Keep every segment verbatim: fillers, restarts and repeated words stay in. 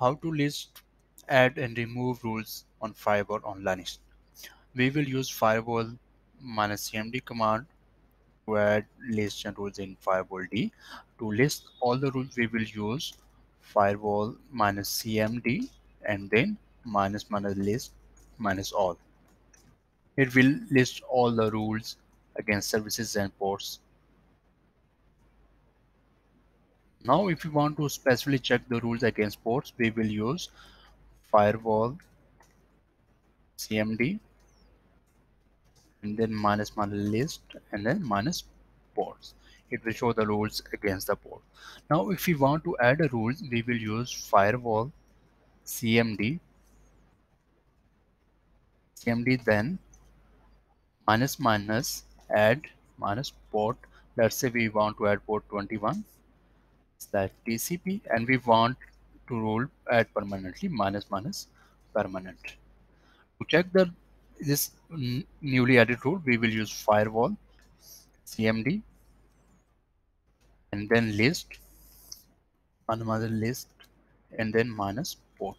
how to list, add and remove rules on firewall on Linux. We will use firewall dash c m d command to add list and rules in firewall D. To list all the rules, we will use firewall dash c m d and then minus minus list minus all. It will list all the rules against services and ports. Now, if you want to specifically check the rules against ports, we will use firewall dash c m d and then minus minus list and then minus ports. It will show the rules against the port. Now, if we want to add a rules, we will use firewall dash c m d cmd then minus minus add minus port. Let's say we want to add port twenty-one slash T C P and we want to rule add permanently minus minus permanent. To check the this newly added rule, we will use firewall dash c m d and then list another list and then minus port.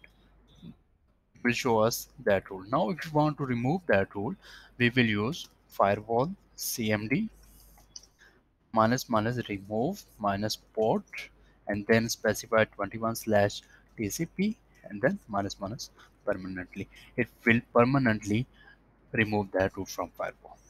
It will show us that rule. Now, if you want to remove that rule, we will use firewall dash c m d minus minus remove minus port and then specify twenty-one slash T C P and then minus minus permanently. It will permanently remove that rule from firewall.